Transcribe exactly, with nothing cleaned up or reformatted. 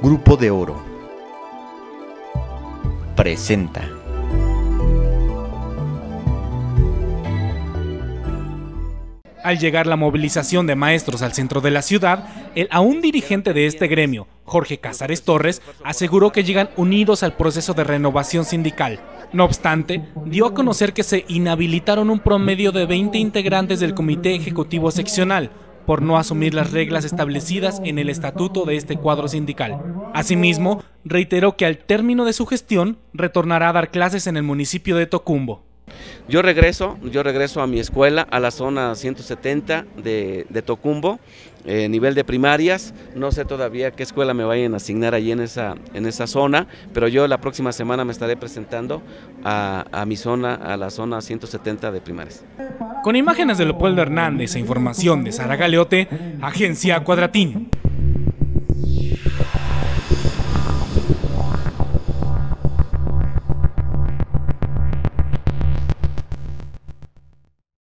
Grupo de Oro presenta Al llegar la movilización de maestros al centro de la ciudad, el aún dirigente de este gremio, Jorge Cázares Torres, aseguró que llegan unidos al proceso de renovación sindical. No obstante, dio a conocer que se inhabilitaron un promedio de veinte integrantes del Comité Ejecutivo Seccional por no asumir las reglas establecidas en el estatuto de este cuadro sindical. Asimismo, reiteró que al término de su gestión retornará a dar clases en el municipio de Tocumbo. Yo regreso, yo regreso a mi escuela, a la zona ciento setenta de, de Tocumbo, eh, nivel de primarias. No sé todavía qué escuela me vayan a asignar allí en esa, en esa zona, pero yo la próxima semana me estaré presentando a, a mi zona, a la zona ciento setenta de primarias. Con imágenes de Leopoldo Hernández e información de Sara Galeote, Agencia Cuadratín.